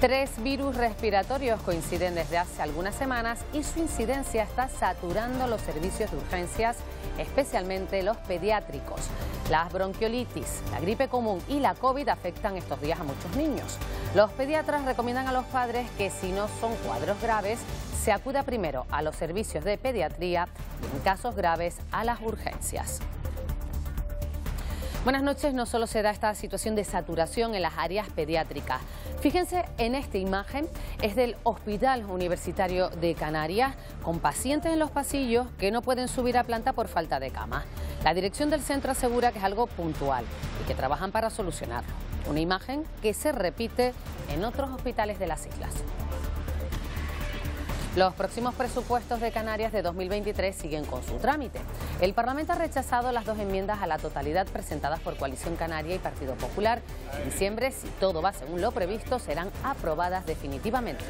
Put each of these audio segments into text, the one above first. Tres virus respiratorios coinciden desde hace algunas semanas y su incidencia está saturando los servicios de urgencias, especialmente los pediátricos. Las bronquiolitis, la gripe común y la COVID afectan estos días a muchos niños. Los pediatras recomiendan a los padres que si no son cuadros graves, se acuda primero a los servicios de pediatría y en casos graves a las urgencias. Buenas noches, no solo se da esta situación de saturación en las áreas pediátricas. Fíjense en esta imagen, es del Hospital Universitario de Canarias, con pacientes en los pasillos que no pueden subir a planta por falta de cama. La dirección del centro asegura que es algo puntual y que trabajan para solucionarlo. Una imagen que se repite en otros hospitales de las islas. Los próximos presupuestos de Canarias de 2023 siguen con su trámite. El Parlamento ha rechazado las dos enmiendas a la totalidad presentadas por Coalición Canaria y Partido Popular. En diciembre, si todo va según lo previsto, serán aprobadas definitivamente.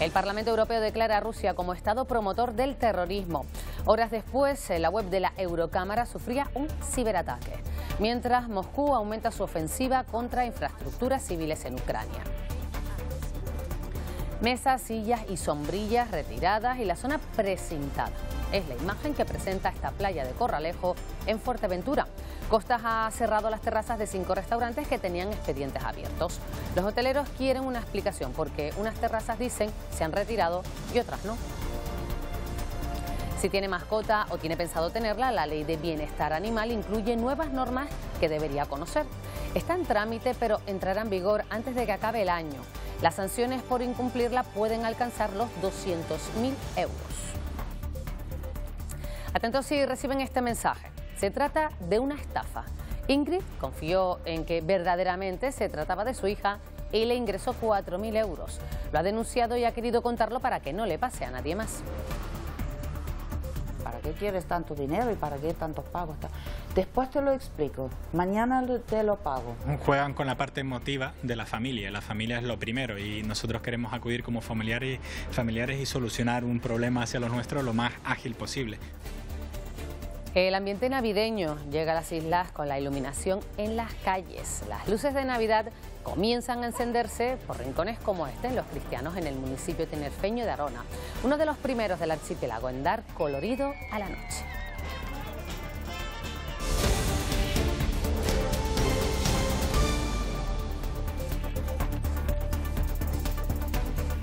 El Parlamento Europeo declara a Rusia como Estado promotor del terrorismo. Horas después, la web de la Eurocámara sufría un ciberataque, mientras Moscú aumenta su ofensiva contra infraestructuras civiles en Ucrania. Mesas, sillas y sombrillas retiradas y la zona precintada. Es la imagen que presenta esta playa de Corralejo en Fuerteventura. Costas ha cerrado las terrazas de 5 restaurantes que tenían expedientes abiertos. Los hoteleros quieren una explicación porque unas terrazas dicen se han retirado y otras no. Si tiene mascota o tiene pensado tenerla, la Ley de Bienestar Animal incluye nuevas normas que debería conocer. Está en trámite, pero entrará en vigor antes de que acabe el año. Las sanciones por incumplirla pueden alcanzar los 200.000 euros. Atentos si reciben este mensaje. Se trata de una estafa. Ingrid confió en que verdaderamente se trataba de su hija y le ingresó 4.000 euros. Lo ha denunciado y ha querido contarlo para que no le pase a nadie más. ¿Para qué quieres tanto dinero y para qué tantos pagos? Después te lo explico, mañana te lo pago. Juegan con la parte emotiva de la familia es lo primero y nosotros queremos acudir como familiares y solucionar un problema hacia los nuestros lo más ágil posible. El ambiente navideño llega a las islas con la iluminación en las calles. Las luces de Navidad comienzan a encenderse por rincones como este en Los Cristianos, en el municipio tinerfeño de Arona, uno de los primeros del archipiélago en dar colorido a la noche.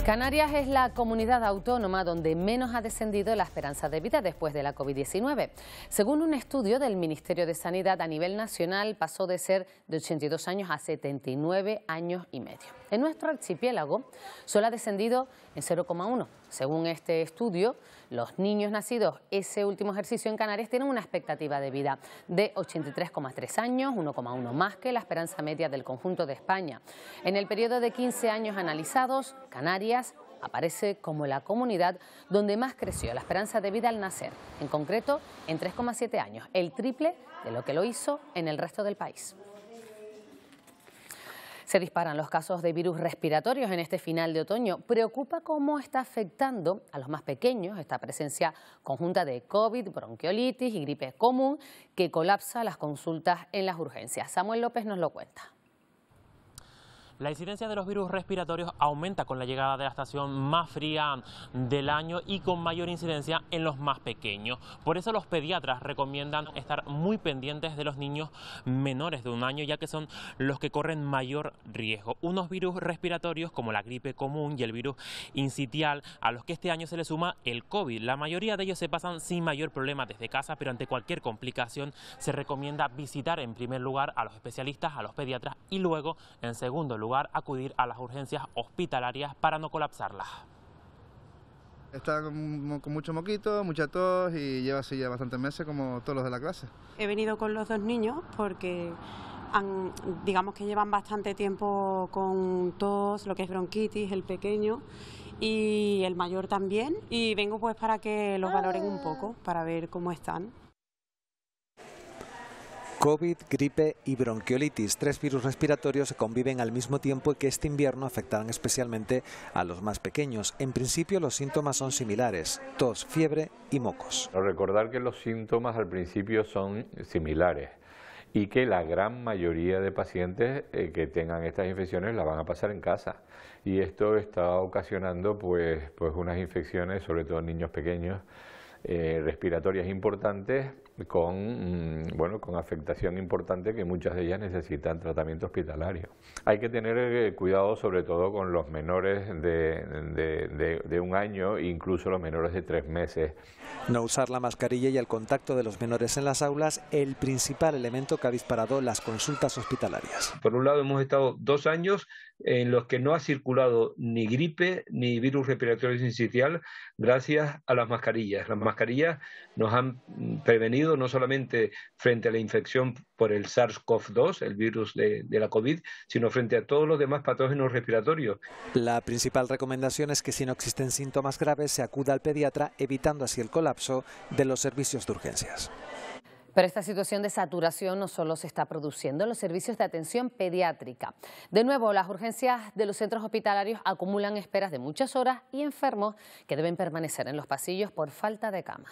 Canarias es la comunidad autónoma donde menos ha descendido la esperanza de vida después de la COVID-19. Según un estudio del Ministerio de Sanidad a nivel nacional, pasó de ser de 82 años a 79 años y medio. En nuestro archipiélago solo ha descendido en 0,1. Según este estudio, los niños nacidos ese último ejercicio en Canarias tienen una expectativa de vida de 83,3 años, 1,1 más que la esperanza media del conjunto de España. En el periodo de 15 años analizados, Canarias aparece como la comunidad donde más creció la esperanza de vida al nacer, en concreto en 3,7 años, el triple de lo que lo hizo en el resto del país. Se disparan los casos de virus respiratorios en este final de otoño. Preocupa cómo está afectando a los más pequeños esta presencia conjunta de COVID, bronquiolitis y gripe común que colapsa las consultas en las urgencias. Samuel López nos lo cuenta. La incidencia de los virus respiratorios aumenta con la llegada de la estación más fría del año y con mayor incidencia en los más pequeños. Por eso los pediatras recomiendan estar muy pendientes de los niños menores de un año, ya que son los que corren mayor riesgo. Unos virus respiratorios como la gripe común y el virus incitial, a los que este año se le suma el COVID. La mayoría de ellos se pasan sin mayor problema desde casa, pero ante cualquier complicación se recomienda visitar en primer lugar a los especialistas, a los pediatras, y luego en segundo lugar acudir a las urgencias hospitalarias para no colapsarlas. Está con mucho moquito, mucha tos y lleva así ya bastantes meses como todos los de la clase. He venido con los dos niños porque digamos que llevan bastante tiempo con tos, lo que es bronquitis, el pequeño y el mayor también, y vengo pues para que los valoren un poco, para ver cómo están. COVID, gripe y bronquiolitis, tres virus respiratorios que conviven al mismo tiempo y que este invierno afectarán especialmente a los más pequeños. En principio los síntomas son similares, tos, fiebre y mocos. Recordar que los síntomas al principio son similares y que la gran mayoría de pacientes que tengan estas infecciones la van a pasar en casa. Y esto está ocasionando pues unas infecciones, sobre todo en niños pequeños, respiratorias importantes, con afectación importante, que muchas de ellas necesitan tratamiento hospitalario. Hay que tener cuidado sobre todo con los menores de un año, incluso los menores de 3 meses. No usar la mascarilla y el contacto de los menores en las aulas, el principal elemento que ha disparado las consultas hospitalarias. Por un lado, hemos estado 2 años en los que no ha circulado ni gripe ni virus respiratorio sincitial gracias a las mascarillas. Las mascarillas nos han prevenido no solamente frente a la infección por el SARS-CoV-2, el virus de la COVID, sino frente a todos los demás patógenos respiratorios. La principal recomendación es que si no existen síntomas graves se acuda al pediatra, evitando así el colapso de los servicios de urgencias. Pero esta situación de saturación no solo se está produciendo en los servicios de atención pediátrica. De nuevo, las urgencias de los centros hospitalarios acumulan esperas de muchas horas y enfermos que deben permanecer en los pasillos por falta de cama.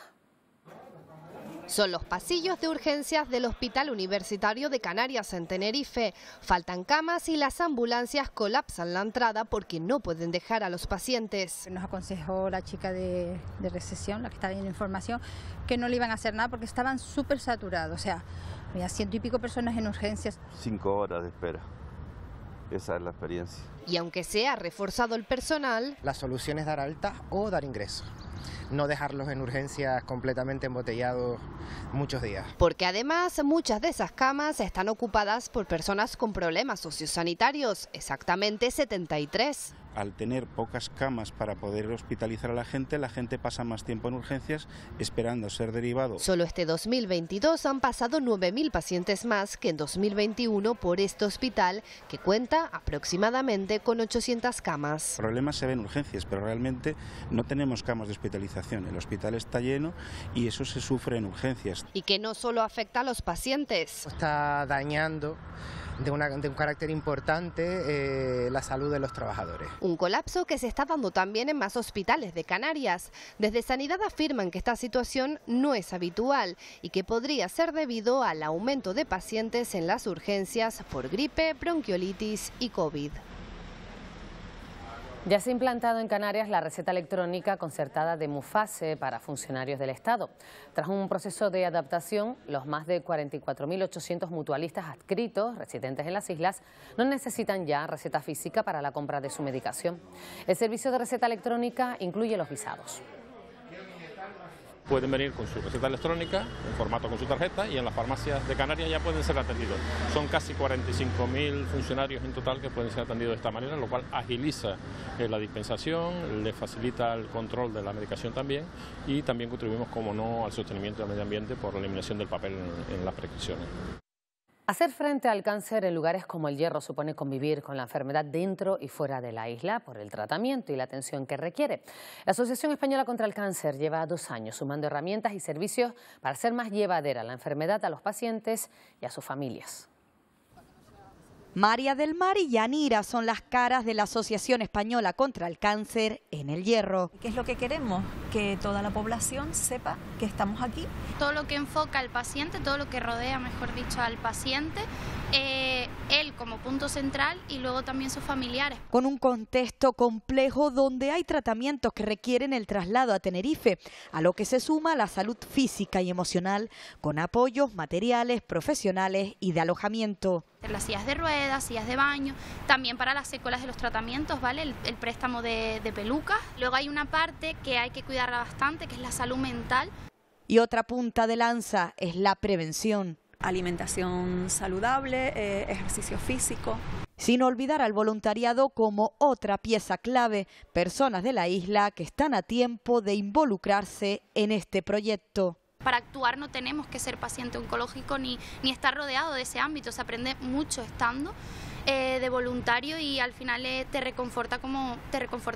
Son los pasillos de urgencias del Hospital Universitario de Canarias en Tenerife. Faltan camas y las ambulancias colapsan la entrada porque no pueden dejar a los pacientes. Nos aconsejó la chica de recepción, la que está viendo información, que no le iban a hacer nada porque estaban súper saturados. O sea, había 100 y pico personas en urgencias. 5 horas de espera. Esa es la experiencia. Y aunque se ha reforzado el personal, la solución es dar alta o dar ingreso. No dejarlos en urgencias completamente embotellados muchos días. Porque además muchas de esas camas están ocupadas por personas con problemas sociosanitarios, exactamente 73. Al tener pocas camas para poder hospitalizar a la gente pasa más tiempo en urgencias esperando ser derivado. Solo este 2022 han pasado 9.000 pacientes más que en 2021 por este hospital, que cuenta aproximadamente con 800 camas. El problema se ve en urgencias, pero realmente no tenemos camas de hospitalización. El hospital está lleno y eso se sufre en urgencias. Y que no solo afecta a los pacientes. Está dañando de un carácter importante la salud de los trabajadores. Un colapso que se está dando también en más hospitales de Canarias. Desde Sanidad afirman que esta situación no es habitual y que podría ser debido al aumento de pacientes en las urgencias por gripe, bronquiolitis y COVID. Ya se ha implantado en Canarias la receta electrónica concertada de Muface para funcionarios del Estado. Tras un proceso de adaptación, los más de 44.800 mutualistas adscritos, residentes en las islas, no necesitan ya receta física para la compra de su medicación. El servicio de receta electrónica incluye los visados. Pueden venir con su receta electrónica, en formato con su tarjeta, y en las farmacias de Canarias ya pueden ser atendidos. Son casi 45.000 funcionarios en total que pueden ser atendidos de esta manera, lo cual agiliza la dispensación, le facilita el control de la medicación también, y también contribuimos, como no, al sostenimiento del medio ambiente por la eliminación del papel en las prescripciones. Hacer frente al cáncer en lugares como El Hierro supone convivir con la enfermedad dentro y fuera de la isla por el tratamiento y la atención que requiere. La Asociación Española contra el Cáncer lleva 2 años sumando herramientas y servicios para hacer más llevadera la enfermedad a los pacientes y a sus familias. María del Mar y Yanira son las caras de la Asociación Española contra el Cáncer en El Hierro. ¿Qué es lo que queremos? Que toda la población sepa que estamos aquí. Todo lo que enfoca al paciente, todo lo que rodea, mejor dicho, al paciente, él como punto central y luego también sus familiares. Con un contexto complejo donde hay tratamientos que requieren el traslado a Tenerife, a lo que se suma la salud física y emocional, con apoyos materiales, profesionales y de alojamiento. Las sillas de ruedas, sillas de baño, también para las secuelas de los tratamientos, ¿vale? El préstamo de pelucas. Luego hay una parte que hay que cuidarla bastante, que es la salud mental. Y otra punta de lanza es la prevención. Alimentación saludable, ejercicio físico. Sin olvidar al voluntariado como otra pieza clave, personas de la isla que están a tiempo de involucrarse en este proyecto. Para actuar no tenemos que ser paciente oncológico ni estar rodeado de ese ámbito, se aprende mucho estando de voluntario y al final te reconforta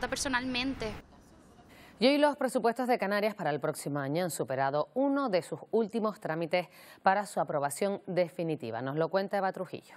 personalmente. Y hoy los presupuestos de Canarias para el próximo año han superado uno de sus últimos trámites para su aprobación definitiva. Nos lo cuenta Eva Trujillo.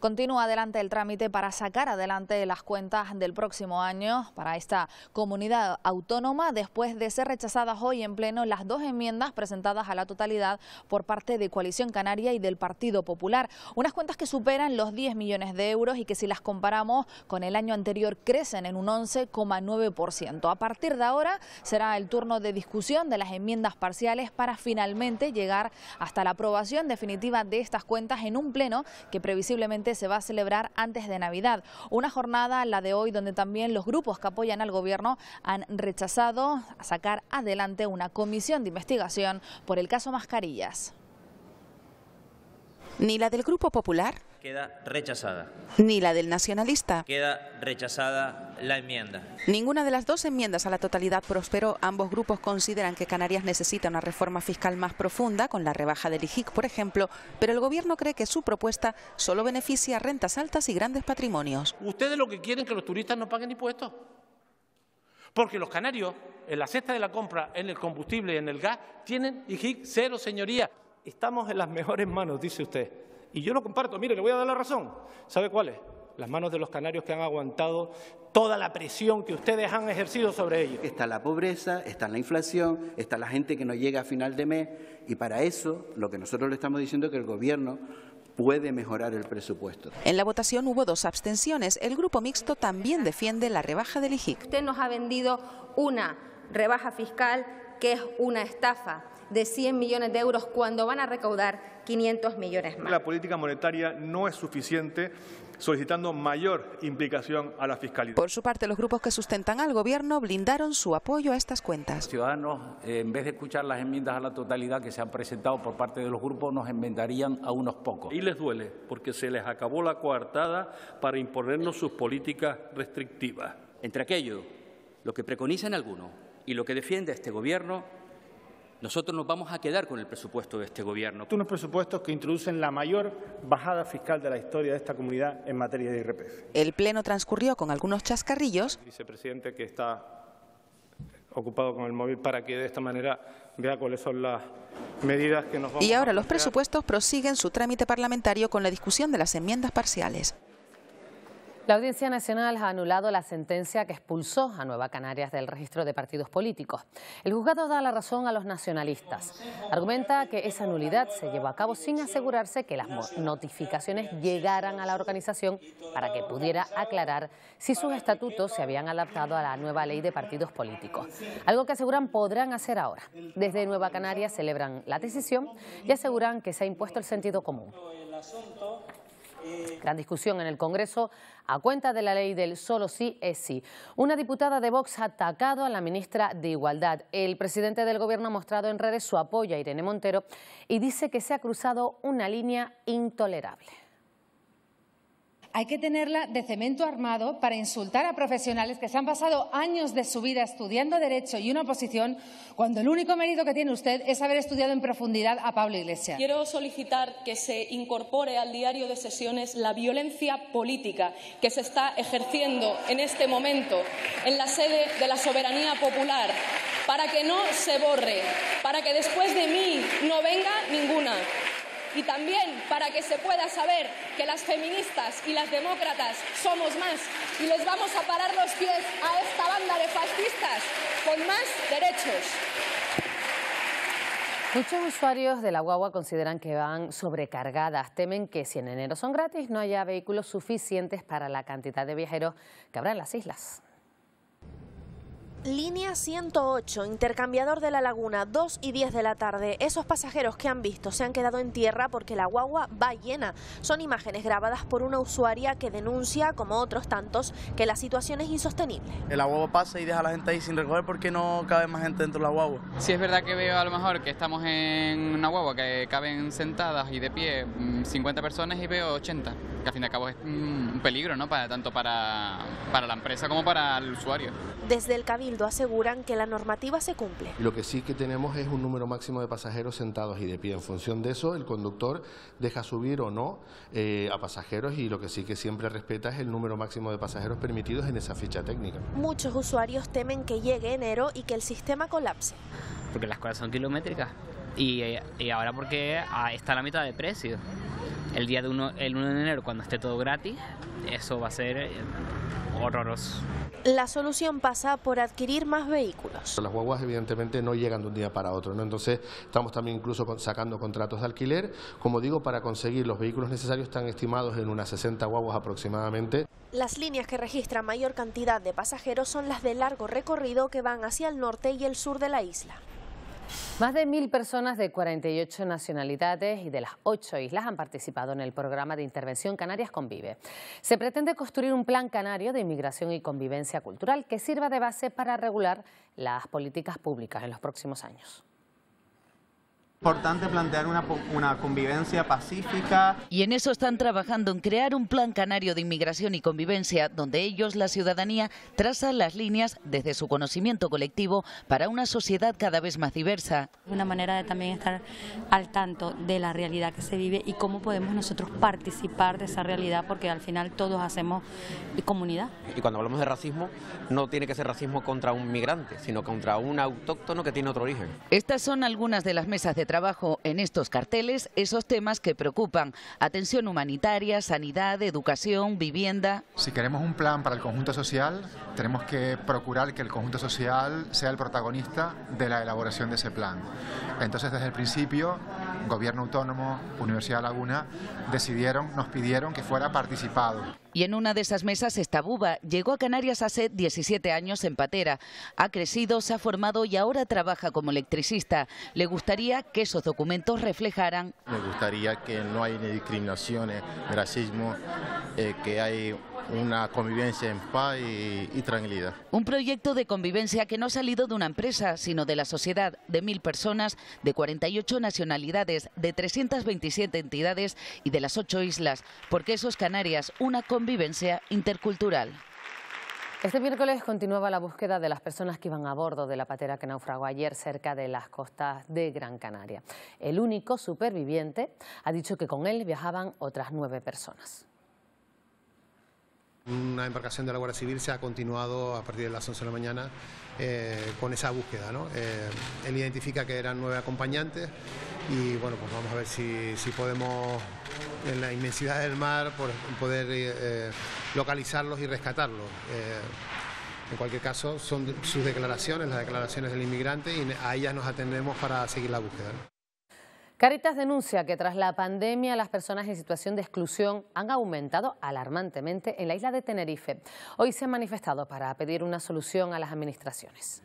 Continúa adelante el trámite para sacar adelante las cuentas del próximo año para esta comunidad autónoma, después de ser rechazadas hoy en pleno las dos enmiendas presentadas a la totalidad por parte de Coalición Canaria y del Partido Popular. Unas cuentas que superan los 10 millones de euros y que, si las comparamos con el año anterior, crecen en un 11,9%. A partir de ahora será el turno de discusión de las enmiendas parciales para finalmente llegar hasta la aprobación definitiva de estas cuentas en un pleno que previsiblemente se va a celebrar antes de Navidad. Una jornada, la de hoy, donde también los grupos que apoyan al gobierno han rechazado a sacar adelante una comisión de investigación por el caso Mascarillas. Ni la del Grupo Popular queda rechazada, ni la del nacionalista queda rechazada la enmienda. Ninguna de las dos enmiendas a la totalidad prosperó. Ambos grupos consideran que Canarias necesita una reforma fiscal más profunda, con la rebaja del IGIC, por ejemplo, pero el gobierno cree que su propuesta solo beneficia a rentas altas y grandes patrimonios. Ustedes lo que quieren es que los turistas no paguen impuestos, porque los canarios, en la cesta de la compra, en el combustible y en el gas, tienen IGIC cero, señoría. Estamos en las mejores manos, dice usted. Y yo lo comparto. Mire, le voy a dar la razón. ¿Sabe cuáles? Las manos de los canarios, que han aguantado toda la presión que ustedes han ejercido sobre ellos. Está la pobreza, está la inflación, está la gente que no llega a final de mes. Y para eso, lo que nosotros le estamos diciendo es que el Gobierno puede mejorar el presupuesto. En la votación hubo dos abstenciones. El Grupo Mixto también defiende la rebaja del IGIC. Usted nos ha vendido una rebaja fiscal que es una estafa de 100 millones de euros cuando van a recaudar 500 millones más. La política monetaria no es suficiente, solicitando mayor implicación a la fiscalidad. Por su parte, los grupos que sustentan al Gobierno blindaron su apoyo a estas cuentas. Los ciudadanos, en vez de escuchar las enmiendas a la totalidad que se han presentado por parte de los grupos, nos enmendarían a unos pocos. Y les duele, porque se les acabó la coartada para imponernos sus políticas restrictivas. Entre aquello, lo que preconizan algunos, y lo que defiende este Gobierno, nosotros nos vamos a quedar con el presupuesto de este Gobierno. Unos presupuestos que introducen la mayor bajada fiscal de la historia de esta comunidad en materia de IRPF. El pleno transcurrió con algunos chascarrillos. Vicepresidente, que está ocupado con el móvil, para que de esta manera vea cuáles son las medidas que nos vamos a... Y ahora los presupuestos prosiguen su trámite parlamentario con la discusión de las enmiendas parciales. La Audiencia Nacional ha anulado la sentencia que expulsó a Nueva Canarias del registro de partidos políticos. El juzgado da la razón a los nacionalistas. Argumenta que esa nulidad se llevó a cabo sin asegurarse que las notificaciones llegaran a la organización para que pudiera aclarar si sus estatutos se habían adaptado a la nueva ley de partidos políticos. Algo que aseguran podrán hacer ahora. Desde Nueva Canarias celebran la decisión y aseguran que se ha impuesto el sentido común. Gran discusión en el Congreso a cuenta de la ley del solo sí es sí. Una diputada de Vox ha atacado a la ministra de Igualdad. El presidente del Gobierno ha mostrado en redes su apoyo a Irene Montero y dice que se ha cruzado una línea intolerable. Hay que tenerla de cemento armado para insultar a profesionales que se han pasado años de su vida estudiando Derecho y una oposición, cuando el único mérito que tiene usted es haber estudiado en profundidad a Pablo Iglesias. Quiero solicitar que se incorpore al diario de sesiones la violencia política que se está ejerciendo en este momento en la sede de la soberanía popular, para que no se borre, para que después de mí no venga ninguna. Y también para que se pueda saber que las feministas y las demócratas somos más y les vamos a parar los pies a esta banda de fascistas con más derechos. Muchos usuarios de la guagua consideran que van sobrecargadas. Temen que si en enero son gratis no haya vehículos suficientes para la cantidad de viajeros que habrá en las islas. Línea 108, Intercambiador de la Laguna, 2 y 10 de la tarde. Esos pasajeros que han visto se han quedado en tierra porque la guagua va llena. Son imágenes grabadas por una usuaria que denuncia, como otros tantos, que la situación es insostenible. La guagua pasa y deja a la gente ahí sin recoger porque no cabe más gente dentro de la guagua. Sí, es verdad que veo a lo mejor que estamos en una guagua que caben sentadas y de pie 50 personas y veo 80. Que al fin y al cabo es un peligro, ¿no? Tanto para la empresa como para el usuario. Desde el Cabildo aseguran que la normativa se cumple. Lo que sí que tenemos es un número máximo de pasajeros sentados y de pie. En función de eso, el conductor deja subir o no a pasajeros, y lo que sí que siempre respeta es el número máximo de pasajeros permitidos en esa ficha técnica. Muchos usuarios temen que llegue enero y que el sistema colapse. Porque las cosas son kilométricas y ahora porque está a la mitad de precio. El día el 1 de enero, cuando esté todo gratis, eso va a ser horroroso. La solución pasa por adquirir más vehículos. Las guaguas evidentemente no llegan de un día para otro, ¿no? Entonces estamos también incluso sacando contratos de alquiler, como digo, para conseguir los vehículos necesarios. Están estimados en unas 60 guaguas aproximadamente. Las líneas que registran mayor cantidad de pasajeros son las de largo recorrido que van hacia el norte y el sur de la isla. Más de 1000 personas de 48 nacionalidades y de las 8 islas han participado en el programa de intervención Canarias Convive. Se pretende construir un plan canario de inmigración y convivencia cultural que sirva de base para regular las políticas públicas en los próximos años. Es importante plantear una convivencia pacífica. Y en eso están trabajando, en crear un plan canario de inmigración y convivencia, donde ellos, la ciudadanía, trazan las líneas desde su conocimiento colectivo para una sociedad cada vez más diversa. Una manera de también estar al tanto de la realidad que se vive y cómo podemos nosotros participar de esa realidad, porque al final todos hacemos comunidad. Y cuando hablamos de racismo, no tiene que ser racismo contra un migrante, sino contra un autóctono que tiene otro origen. Estas son algunas de las mesas de trabajo en estos carteles, esos temas que preocupan: atención humanitaria, sanidad, educación, vivienda. Si queremos un plan para el conjunto social, tenemos que procurar que el conjunto social sea el protagonista de la elaboración de ese plan. Entonces, desde el principio, Gobierno Autónomo, Universidad de Laguna, nos pidieron que fuera participado. Y en una de esas mesas está Buba. Llegó a Canarias hace 17 años en patera. Ha crecido, se ha formado y ahora trabaja como electricista. Le gustaría que esos documentos reflejaran. Me gustaría que no haya discriminaciones, racismo, que hay una convivencia en paz y tranquilidad. Un proyecto de convivencia que no ha salido de una empresa, sino de la sociedad, de 1000 personas, de 48 nacionalidades, de 327 entidades y de las 8 islas, porque eso es Canarias, una convivencia intercultural. Este miércoles continuaba la búsqueda de las personas que iban a bordo de la patera que naufragó ayer cerca de las costas de Gran Canaria. El único superviviente ha dicho que con él viajaban otras 9 personas. Una embarcación de la Guardia Civil se ha continuado a partir de las 11 de la mañana con esa búsqueda, ¿no? Él identifica que eran 9 acompañantes y bueno, pues vamos a ver si podemos, en la inmensidad del mar, poder localizarlos y rescatarlos. En cualquier caso, son sus declaraciones, las declaraciones del inmigrante, y a ellas nos atendemos para seguir la búsqueda, ¿no? Cáritas denuncia que tras la pandemia las personas en situación de exclusión han aumentado alarmantemente en la isla de Tenerife. Hoy se han manifestado para pedir una solución a las administraciones.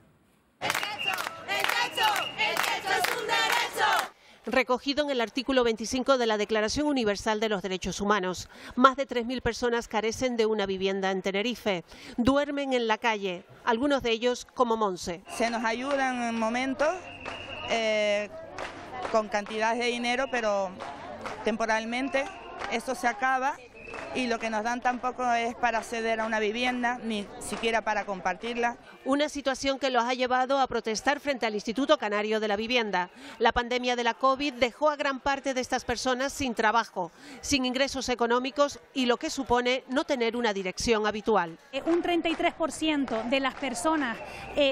Recogido en el artículo 25 de la Declaración Universal de los Derechos Humanos. Más de 3000 personas carecen de una vivienda en Tenerife. Duermen en la calle, algunos de ellos como Monse. Se nos ayudan en momentos con cantidades de dinero, pero temporalmente eso se acaba y lo que nos dan tampoco es para acceder a una vivienda, ni siquiera para compartirla. Una situación que los ha llevado a protestar frente al Instituto Canario de la Vivienda. La pandemia de la COVID dejó a gran parte de estas personas sin trabajo, sin ingresos económicos y lo que supone no tener una dirección habitual. Un 33% de las personas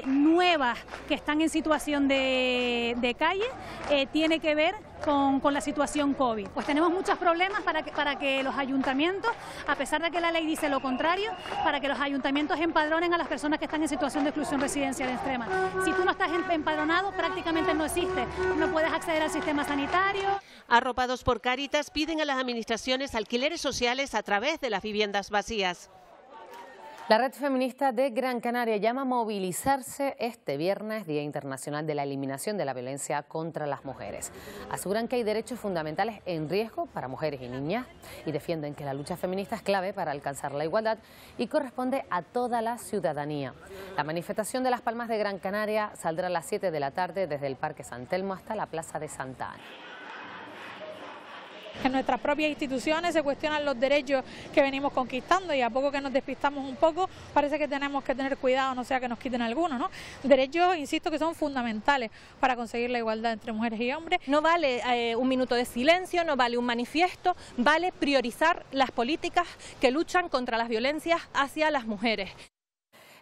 nuevas que están en situación de calle tiene que ver con la situación COVID. Pues tenemos muchos problemas para que los ayuntamientos, a pesar de que la ley dice lo contrario, para que los ayuntamientos empadronen a las personas que están en situación de exclusión residencial extrema. Si tú no estás empadronado, prácticamente no existe, no puedes acceder al sistema sanitario. Arropados por Cáritas, piden a las administraciones alquileres sociales a través de las viviendas vacías. La Red Feminista de Gran Canaria llama a movilizarse este viernes, Día Internacional de la Eliminación de la Violencia contra las Mujeres. Aseguran que hay derechos fundamentales en riesgo para mujeres y niñas y defienden que la lucha feminista es clave para alcanzar la igualdad y corresponde a toda la ciudadanía. La manifestación de Las Palmas de Gran Canaria saldrá a las 7 de la tarde desde el Parque San Telmo hasta la Plaza de Santa Ana. En nuestras propias instituciones se cuestionan los derechos que venimos conquistando y a poco que nos despistamos un poco parece que tenemos que tener cuidado, no sea que nos quiten algunos, ¿no? Derechos, insisto, que son fundamentales para conseguir la igualdad entre mujeres y hombres. No vale un minuto de silencio, no vale un manifiesto, vale priorizar las políticas que luchan contra las violencias hacia las mujeres.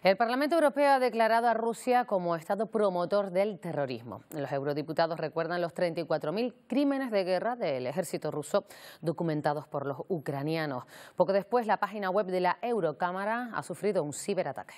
El Parlamento Europeo ha declarado a Rusia como Estado promotor del terrorismo. Los eurodiputados recuerdan los 34.000 crímenes de guerra del ejército ruso documentados por los ucranianos. Poco después, la página web de la Eurocámara ha sufrido un ciberataque.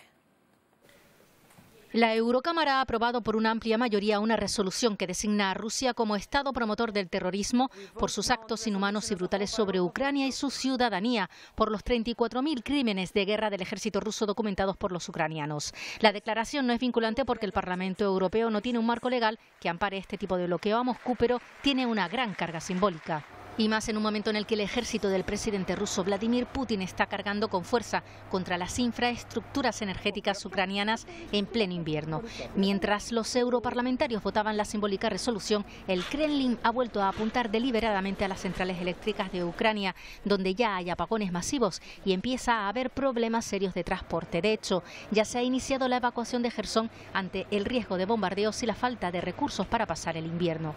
La Eurocámara ha aprobado por una amplia mayoría una resolución que designa a Rusia como Estado promotor del terrorismo por sus actos inhumanos y brutales sobre Ucrania y su ciudadanía, por los 34.000 crímenes de guerra del ejército ruso documentados por los ucranianos. La declaración no es vinculante porque el Parlamento Europeo no tiene un marco legal que ampare este tipo de bloqueo a Moscú, pero tiene una gran carga simbólica. Y más en un momento en el que el ejército del presidente ruso Vladimir Putin está cargando con fuerza contra las infraestructuras energéticas ucranianas en pleno invierno. Mientras los europarlamentarios votaban la simbólica resolución, el Kremlin ha vuelto a apuntar deliberadamente a las centrales eléctricas de Ucrania, donde ya hay apagones masivos y empieza a haber problemas serios de transporte. De hecho, ya se ha iniciado la evacuación de Jersón ante el riesgo de bombardeos y la falta de recursos para pasar el invierno.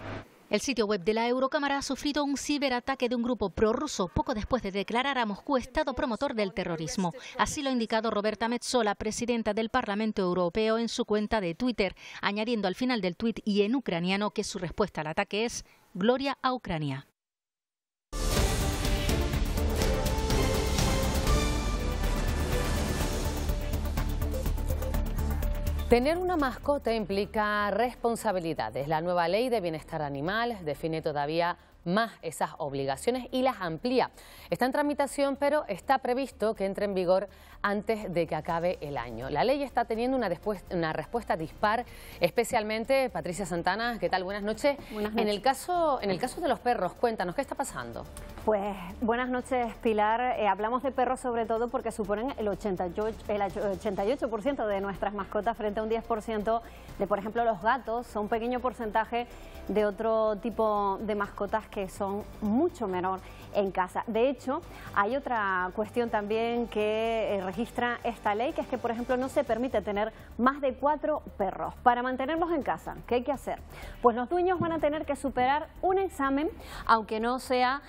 El sitio web de la Eurocámara ha sufrido un ciberataque de un grupo prorruso poco después de declarar a Moscú Estado promotor del terrorismo. Así lo ha indicado Roberta Metsola, presidenta del Parlamento Europeo, en su cuenta de Twitter, añadiendo al final del tuit y en ucraniano que su respuesta al ataque es «Gloria a Ucrania». Tener una mascota implica responsabilidades. La nueva ley de bienestar animal define todavía más esas obligaciones y las amplía. Está en tramitación, pero está previsto que entre en vigor antes de que acabe el año. La ley está teniendo una respuesta dispar, especialmente, Patricia Santana, ¿qué tal? Buenas noches. Buenas noches. En el caso de los perros, cuéntanos, ¿qué está pasando? Pues buenas noches, Pilar. Hablamos de perros sobre todo porque suponen el 88% de nuestras mascotas frente a un 10% de, por ejemplo, los gatos. Son un pequeño porcentaje de otro tipo de mascotas que son mucho menor en casa. De hecho, hay otra cuestión también que registra esta ley, que es que, por ejemplo, no se permite tener más de 4 perros. Para mantenerlos en casa, ¿qué hay que hacer? Pues los dueños van a tener que superar un examen, aunque no sea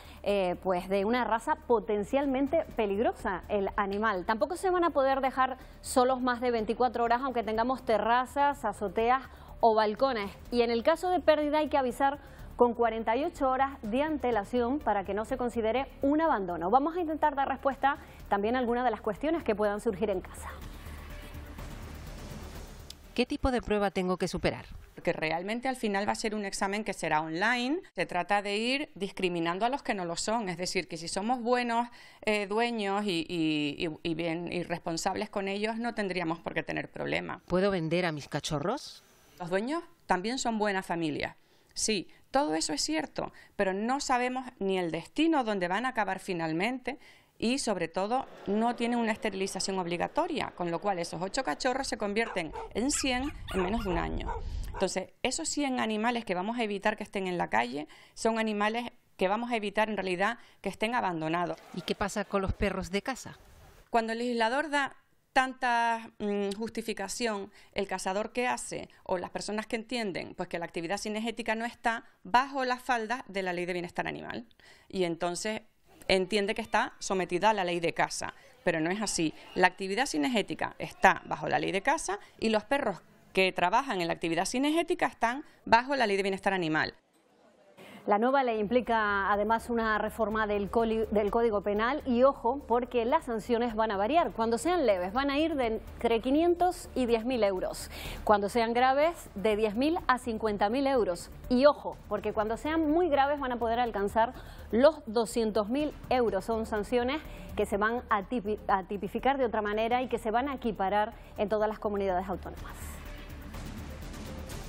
pues de una raza potencialmente peligrosa el animal. Tampoco se van a poder dejar solos más de 24 horas, aunque tengamos terrazas, azoteas o balcones. Y en el caso de pérdida hay que avisar con 48 horas de antelación para que no se considere un abandono. Vamos a intentar dar respuesta también a algunas de las cuestiones que puedan surgir en casa. ¿Qué tipo de prueba tengo que superar? Porque realmente al final va a ser un examen que será online. Se trata de ir discriminando a los que no lo son. Es decir, que si somos buenos dueños y bien y responsables con ellos, no tendríamos por qué tener problema. ¿Puedo vender a mis cachorros? Los dueños también son buenas familias. Sí, todo eso es cierto, pero no sabemos ni el destino donde van a acabar finalmente. Y sobre todo no tiene una esterilización obligatoria, con lo cual esos 8 cachorros se convierten en 100 en menos de un año. Entonces, esos 100 animales que vamos a evitar que estén en la calle son animales que vamos a evitar en realidad que estén abandonados. ¿Y qué pasa con los perros de casa? Cuando el legislador da tanta justificación, el cazador que hace, o las personas que entienden, pues que la actividad cinegética no está bajo las faldas de la ley de bienestar animal. Y entonces entiende que está sometida a la ley de caza, pero no es así. La actividad cinegética está bajo la ley de caza y los perros que trabajan en la actividad cinegética están bajo la ley de bienestar animal. La nueva ley implica además una reforma del Código Penal y ojo, porque las sanciones van a variar. Cuando sean leves van a ir de entre 500 y 10.000 euros. Cuando sean graves, de 10.000 a 50.000 euros. Y ojo, porque cuando sean muy graves van a poder alcanzar los 200.000 euros. Son sanciones que se van a tipificar de otra manera y que se van a equiparar en todas las comunidades autónomas.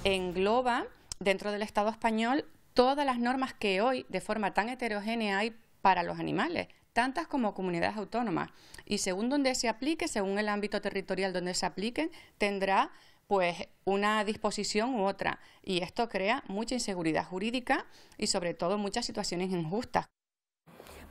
Engloba dentro del Estado español todas las normas que hoy de forma tan heterogénea hay para los animales, tantas como comunidades autónomas. Y según donde se aplique, según el ámbito territorial donde se apliquen, tendrá pues una disposición u otra. Y esto crea mucha inseguridad jurídica y sobre todo muchas situaciones injustas.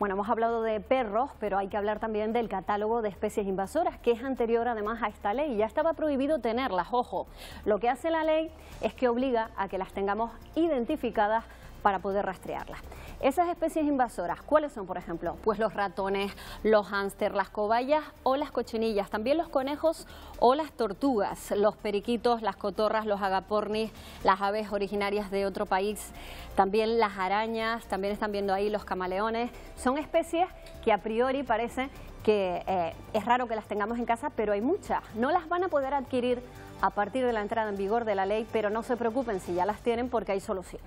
Bueno, hemos hablado de perros, pero hay que hablar también del catálogo de especies invasoras, que es anterior además a esta ley. Ya estaba prohibido tenerlas, ojo. Lo que hace la ley es que obliga a que las tengamos identificadas para poder rastrearlas. Esas especies invasoras, ¿cuáles son, por ejemplo? Pues los ratones, los hámster, las cobayas o las cochinillas, también los conejos o las tortugas, los periquitos, las cotorras, los agapornis, las aves originarias de otro país, también las arañas, también están viendo ahí los camaleones. Son especies que a priori parece que es raro que las tengamos en casa, pero hay muchas. No las van a poder adquirir a partir de la entrada en vigor de la ley, pero no se preocupen si ya las tienen, porque hay solución.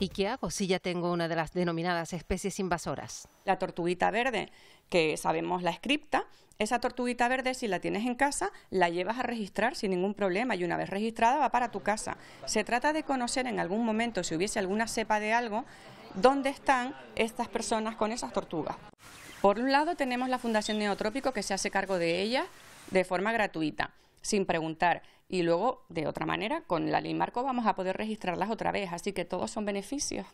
¿Y qué hago si ya tengo una de las denominadas especies invasoras? La tortuguita verde, que sabemos la cripta, esa tortuguita verde, si la tienes en casa, la llevas a registrar sin ningún problema y una vez registrada va para tu casa. Se trata de conocer en algún momento, si hubiese alguna cepa de algo, dónde están estas personas con esas tortugas. Por un lado tenemos la Fundación Neotrópico, que se hace cargo de ellas de forma gratuita, sin preguntar, y luego, de otra manera, con la ley Marco vamos a poder registrarlas otra vez, así que todos son beneficios.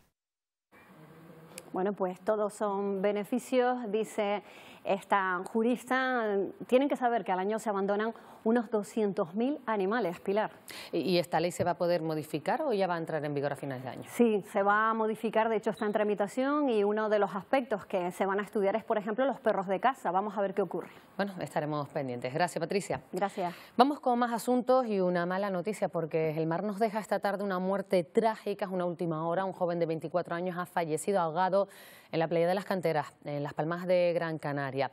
Bueno, pues todos son beneficios, dice esta jurista. Tienen que saber que al año se abandonan unos 200.000 animales, Pilar. ¿Y esta ley se va a poder modificar o ya va a entrar en vigor a finales de año? Sí, se va a modificar, de hecho está en tramitación, y uno de los aspectos que se van a estudiar es, por ejemplo, los perros de casa. Vamos a ver qué ocurre. Bueno, estaremos pendientes. Gracias, Patricia. Gracias. Vamos con más asuntos y una mala noticia, porque el mar nos deja esta tarde una muerte trágica. Es una última hora. Un joven de 24 años ha fallecido ahogado en la playa de Las Canteras, en Las Palmas de Gran Canaria.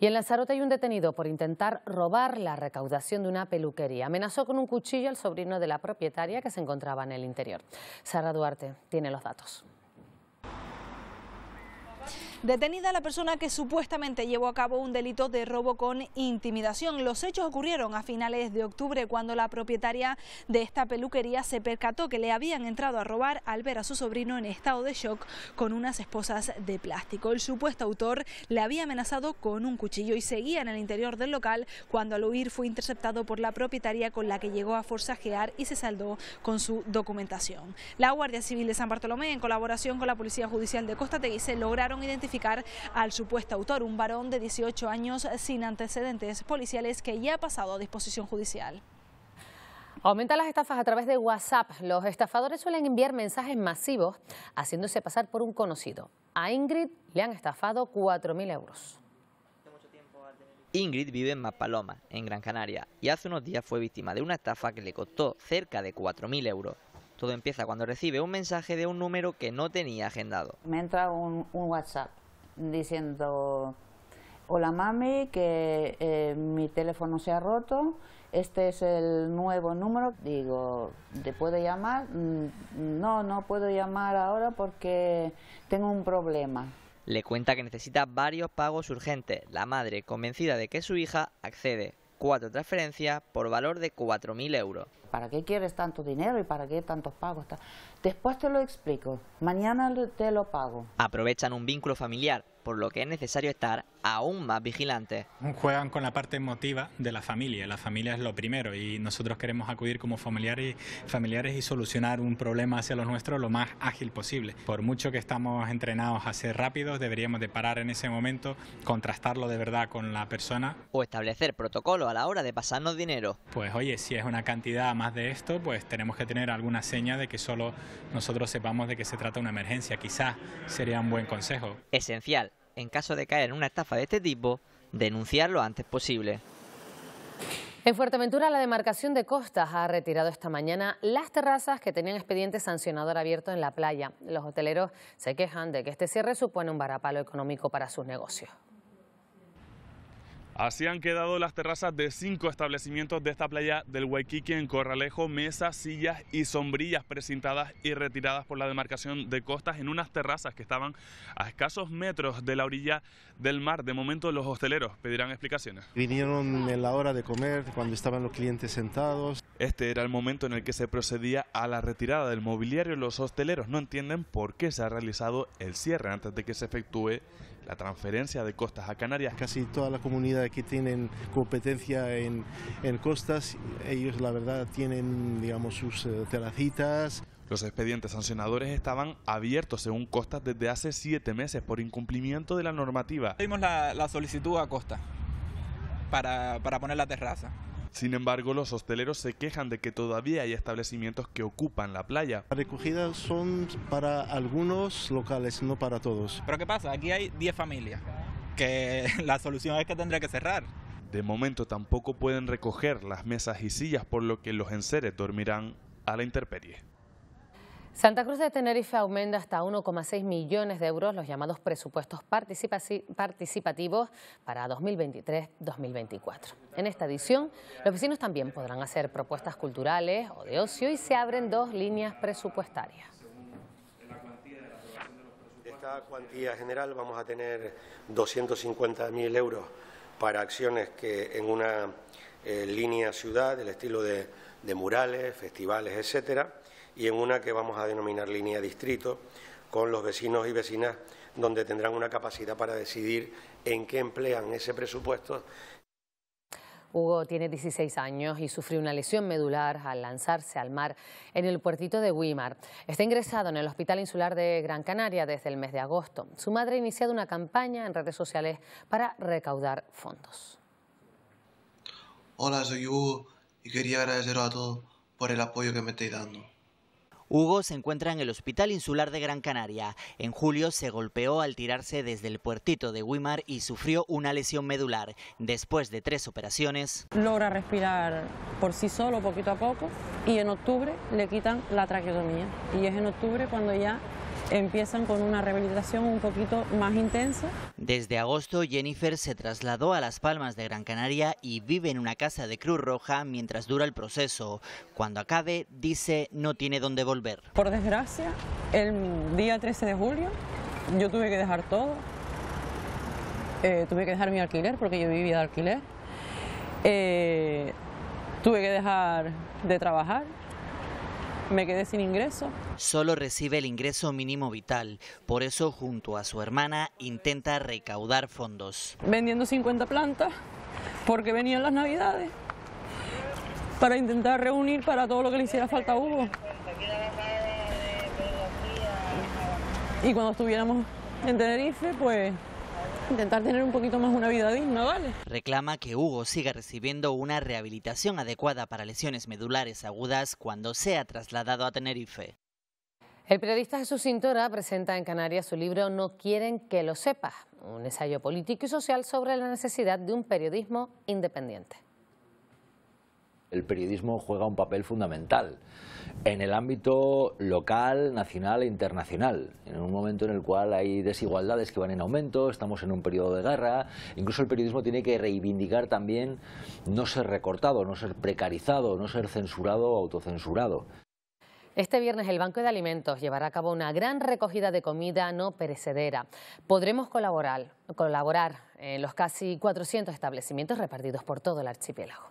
Y en Lanzarote hay un detenido por intentar robar la recaudación de una peluquería. Amenazó con un cuchillo al sobrino de la propietaria, que se encontraba en el interior. Sara Duarte tiene los datos. Detenida la persona que supuestamente llevó a cabo un delito de robo con intimidación. Los hechos ocurrieron a finales de octubre, cuando la propietaria de esta peluquería se percató que le habían entrado a robar al ver a su sobrino en estado de shock con unas esposas de plástico. El supuesto autor le había amenazado con un cuchillo y seguía en el interior del local cuando, al huir, fue interceptado por la propietaria, con la que llegó a forcejear y se saldó con su documentación. La Guardia Civil de San Bartolomé, en colaboración con la Policía Judicial de Costategui, se lograron identificar al supuesto autor, un varón de 18 años sin antecedentes policiales, que ya ha pasado a disposición judicial. Aumentan las estafas a través de WhatsApp. Los estafadores suelen enviar mensajes masivos haciéndose pasar por un conocido. A Ingrid le han estafado 4.000 euros. Ingrid vive en Maspaloma, en Gran Canaria, y hace unos días fue víctima de una estafa que le costó cerca de 4.000 euros. Todo empieza cuando recibe un mensaje de un número que no tenía agendado. Me entra un WhatsApp diciendo: hola mami, que mi teléfono se ha roto, este es el nuevo número. Digo, ¿te puedo llamar? No, no puedo llamar ahora porque tengo un problema. Le cuenta que necesita varios pagos urgentes. La madre, convencida de que su hija, accede. 4 transferencias por valor de 4.000 euros. ¿Para qué quieres tanto dinero y para qué tantos pagos? Después te lo explico, mañana te lo pago. Aprovechan un vínculo familiar, por lo que es necesario estar aún más vigilante. Juegan con la parte emotiva de la familia es lo primero, y nosotros queremos acudir como familiares y solucionar un problema hacia los nuestros lo más ágil posible. Por mucho que estamos entrenados a ser rápidos, deberíamos de parar en ese momento, contrastarlo de verdad con la persona. O establecer protocolo a la hora de pasarnos dinero. Pues oye, si es una cantidad más de esto, pues tenemos que tener alguna seña de que solo nosotros sepamos de que se trata de una emergencia. Quizás sería un buen consejo. Esencial, en caso de caer en una estafa de este tipo, denunciar lo antes posible. En Fuerteventura, la demarcación de costas ha retirado esta mañana las terrazas que tenían expediente sancionador abierto en la playa. Los hoteleros se quejan de que este cierre supone un varapalo económico para sus negocios. Así han quedado las terrazas de 5 establecimientos de esta playa del Waikiki en Corralejo. Mesas, sillas y sombrillas precintadas y retiradas por la demarcación de costas en unas terrazas que estaban a escasos metros de la orilla del mar. De momento los hosteleros pedirán explicaciones. Vinieron en la hora de comer, cuando estaban los clientes sentados. Este era el momento en el que se procedía a la retirada del mobiliario. Los hosteleros no entienden por qué se ha realizado el cierre antes de que se efectúe la transferencia de costas a Canarias. Casi toda la comunidad que tienen competencia en costas, ellos la verdad tienen, digamos, sus terracitas. Los expedientes sancionadores estaban abiertos, según Costas, desde hace 7 meses por incumplimiento de la normativa. Dimos la solicitud a Costa para poner la terraza. Sin embargo, los hosteleros se quejan de que todavía hay establecimientos que ocupan la playa. Las recogidas son para algunos locales, no para todos. Pero ¿qué pasa? Aquí hay 10 familias, que la solución es que tendrá que cerrar. De momento tampoco pueden recoger las mesas y sillas, por lo que los enseres dormirán a la intemperie. Santa Cruz de Tenerife aumenta hasta 1,6 millones de euros los llamados presupuestos participativos para 2023-2024. En esta edición, los vecinos también podrán hacer propuestas culturales o de ocio y se abren dos líneas presupuestarias. De esta cuantía general vamos a tener 250.000 euros para acciones que en una línea ciudad, del estilo de murales, festivales, etcétera, y en una que vamos a denominar línea distrito, con los vecinos y vecinas, donde tendrán una capacidad para decidir en qué emplean ese presupuesto. Hugo tiene 16 años y sufrió una lesión medular al lanzarse al mar en el puertito de Güímar. Está ingresado en el Hospital Insular de Gran Canaria desde el mes de agosto. Su madre ha iniciado una campaña en redes sociales para recaudar fondos. Hola, soy Hugo y quería agradeceros a todos por el apoyo que me estáis dando. Hugo se encuentra en el Hospital Insular de Gran Canaria. En julio se golpeó al tirarse desde el puertito de Güímar y sufrió una lesión medular. Después de 3 operaciones... Logra respirar por sí solo, poquito a poco, y en octubre le quitan la traqueotomía. Y es en octubre cuando ya empiezan con una rehabilitación un poquito más intensa. Desde agosto, Jennifer se trasladó a Las Palmas de Gran Canaria y vive en una casa de Cruz Roja mientras dura el proceso. Cuando acabe, dice no tiene dónde volver. Por desgracia, el día 13 de julio yo tuve que dejar todo. Tuve que dejar mi alquiler porque yo vivía de alquiler. Tuve que dejar de trabajar. Me quedé sin ingreso. Solo recibe el ingreso mínimo vital. Por eso, junto a su hermana, intenta recaudar fondos. Vendiendo 50 plantas, porque venían las navidades, para intentar reunir para todo lo que le hiciera falta a Hugo. Y cuando estuviéramos en Tenerife, pues... intentar tener un poquito más una vida digna, ¿vale? Reclama que Hugo siga recibiendo una rehabilitación adecuada para lesiones medulares agudas cuando sea trasladado a Tenerife. El periodista Jesús Cintora presenta en Canarias su libro No quieren que lo sepas, un ensayo político y social sobre la necesidad de un periodismo independiente. El periodismo juega un papel fundamental en el ámbito local, nacional e internacional, en un momento en el cual hay desigualdades que van en aumento, estamos en un periodo de guerra, incluso el periodismo tiene que reivindicar también no ser recortado, no ser precarizado, no ser censurado o autocensurado. Este viernes el Banco de Alimentos llevará a cabo una gran recogida de comida no perecedera. Podremos colaborar en los casi 400 establecimientos repartidos por todo el archipiélago.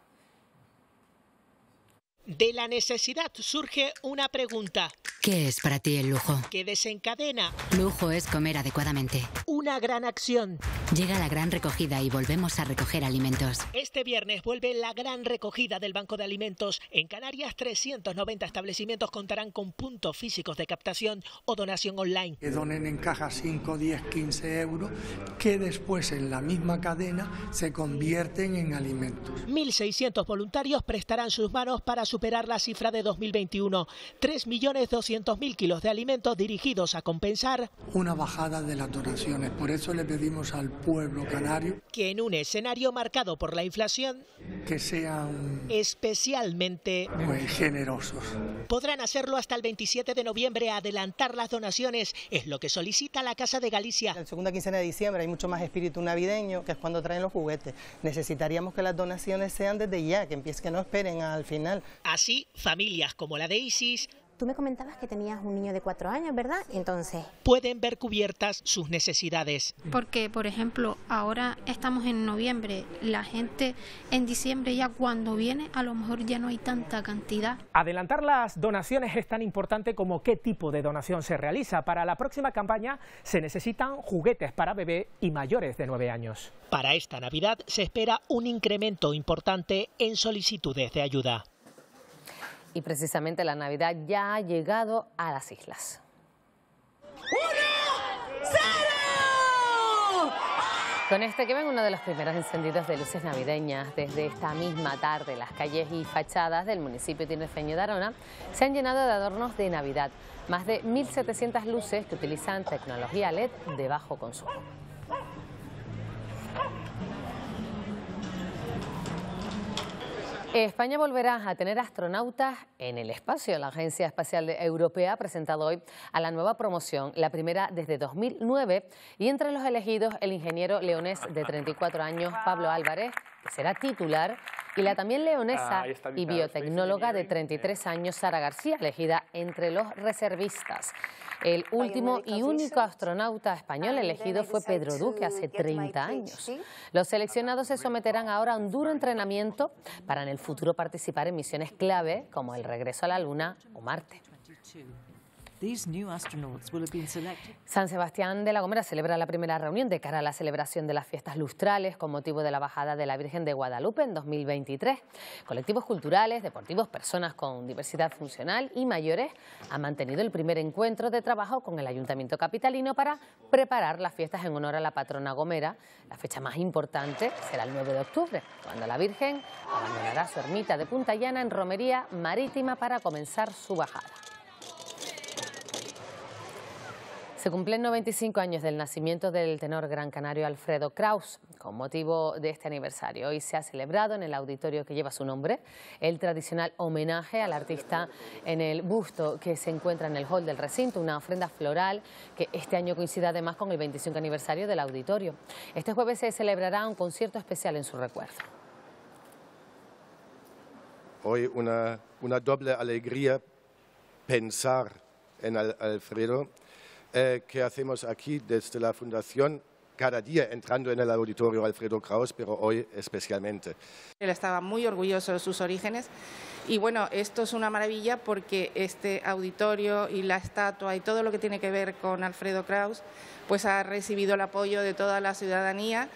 De la necesidad surge una pregunta. ¿Qué es para ti el lujo? ¿Qué desencadena? Lujo es comer adecuadamente. Una gran acción. Llega la gran recogida y volvemos a recoger alimentos. Este viernes vuelve la gran recogida del Banco de Alimentos. En Canarias, 390 establecimientos contarán con puntos físicos de captación o donación online. Que donen en caja 5, 10, 15 euros, que después en la misma cadena se convierten en alimentos. 1.600 voluntarios prestarán sus manos para superar la cifra de 2021, 3.200.000 kilos de alimentos dirigidos a compensar una bajada de las donaciones. Por eso le pedimos al pueblo canario que en un escenario marcado por la inflación, que sean especialmente muy generosos. Podrán hacerlo hasta el 27 de noviembre, adelantar las donaciones, es lo que solicita la Casa de Galicia. En segunda quincena de diciembre hay mucho más espíritu navideño, que es cuando traen los juguetes. Necesitaríamos que las donaciones sean desde ya, que empiecen, que no esperen al final. Así, familias como la de Isis... Tú me comentabas que tenías un niño de 4 años, ¿verdad? Entonces... pueden ver cubiertas sus necesidades. Porque, por ejemplo, ahora estamos en noviembre, la gente en diciembre ya cuando viene, a lo mejor ya no hay tanta cantidad. Adelantar las donaciones es tan importante como qué tipo de donación se realiza. Para la próxima campaña se necesitan juguetes para bebé y mayores de 9 años. Para esta Navidad se espera un incremento importante en solicitudes de ayuda. Y precisamente la Navidad ya ha llegado a las islas. ¡1-0! Con este que ven, una de las primeras encendidas de luces navideñas. Desde esta misma tarde, las calles y fachadas del municipio tinerfeño de Arona se han llenado de adornos de Navidad. Más de 1.700 luces que utilizan tecnología LED de bajo consumo. España volverá a tener astronautas en el espacio. La Agencia Espacial Europea ha presentado hoy a la nueva promoción, la primera desde 2009, y entre los elegidos el ingeniero leonés de 34 años, Pablo Álvarez, que será titular, y la también leonesa y biotecnóloga de 33 años, Sara García, elegida entre los reservistas. El último y único astronauta español elegido fue Pedro Duque hace 30 años. Los seleccionados se someterán ahora a un duro entrenamiento para en el futuro participar en misiones clave como el regreso a la Luna o Marte. San Sebastián de La Gomera celebra la primera reunión de cara a la celebración de las fiestas lustrales con motivo de la bajada de la Virgen de Guadalupe en 2023. Colectivos culturales, deportivos, personas con diversidad funcional y mayores han mantenido el primer encuentro de trabajo con el Ayuntamiento capitalino para preparar las fiestas en honor a la patrona Gomera. La fecha más importante será el 9 de octubre, cuando la Virgen abandonará su ermita de Punta Llana en Romería Marítima para comenzar su bajada. Se cumplen 95 años del nacimiento del tenor gran canario Alfredo Kraus. Con motivo de este aniversario, hoy se ha celebrado en el auditorio que lleva su nombre el tradicional homenaje al artista en el busto que se encuentra en el hall del recinto, una ofrenda floral que este año coincide además con el 25 aniversario del auditorio. Este jueves se celebrará un concierto especial en su recuerdo. Hoy una doble alegría pensar en Alfredo. Que hacemos aquí desde la Fundación cada día entrando en el auditorio Alfredo Kraus, pero hoy especialmente. Él estaba muy orgulloso de sus orígenes y bueno, esto es una maravilla porque este auditorio y la estatua y todo lo que tiene que ver con Alfredo Kraus pues ha recibido el apoyo de toda la ciudadanía.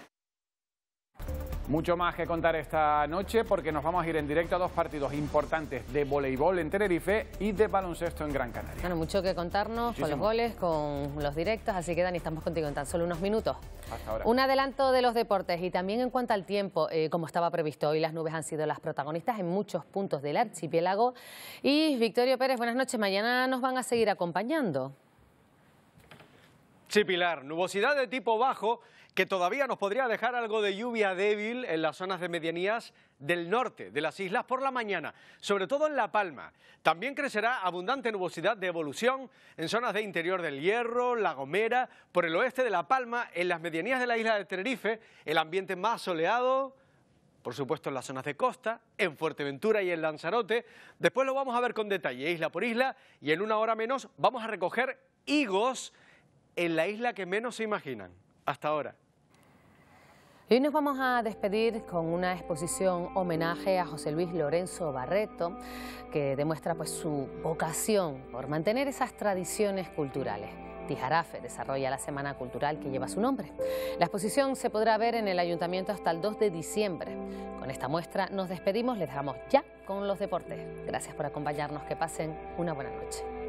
Mucho más que contar esta noche porque nos vamos a ir en directo a dos partidos importantes de voleibol en Tenerife y de baloncesto en Gran Canaria. Bueno, mucho que contarnos. Muchísimo. Con los goles, con los directos, así que Dani, estamos contigo en tan solo unos minutos. Hasta ahora. Un adelanto de los deportes y también en cuanto al tiempo, como estaba previsto, hoy las nubes han sido las protagonistas en muchos puntos del archipiélago. Y Victorio Pérez, buenas noches, mañana nos van a seguir acompañando. Sí, Pilar, nubosidad de tipo bajo que todavía nos podría dejar algo de lluvia débil en las zonas de medianías del norte de las islas por la mañana, sobre todo en La Palma. También crecerá abundante nubosidad de evolución en zonas de interior del Hierro, La Gomera, por el oeste de La Palma, en las medianías de la isla de Tenerife, el ambiente más soleado, por supuesto en las zonas de costa, en Fuerteventura y en Lanzarote. Después lo vamos a ver con detalle, isla por isla, y en una hora menos vamos a recoger higos en la isla que menos se imaginan, hasta ahora. Y hoy nos vamos a despedir con una exposición homenaje a José Luis Lorenzo Barreto, que demuestra pues su vocación por mantener esas tradiciones culturales. Tijarafe desarrolla la Semana Cultural que lleva su nombre. La exposición se podrá ver en el Ayuntamiento hasta el 2 de diciembre. Con esta muestra nos despedimos, les dejamos ya con los deportes. Gracias por acompañarnos, que pasen una buena noche.